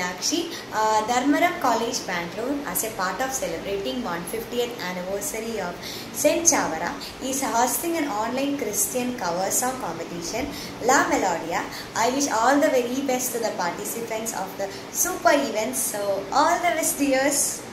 Meenakshi, Dharmaram College, Bangalore, as a part of celebrating 150th anniversary of Saint Chavara, is hosting an online Christian cover song competition, La Melodia. I wish all the very best to the participants of the super event. So all the best, dears.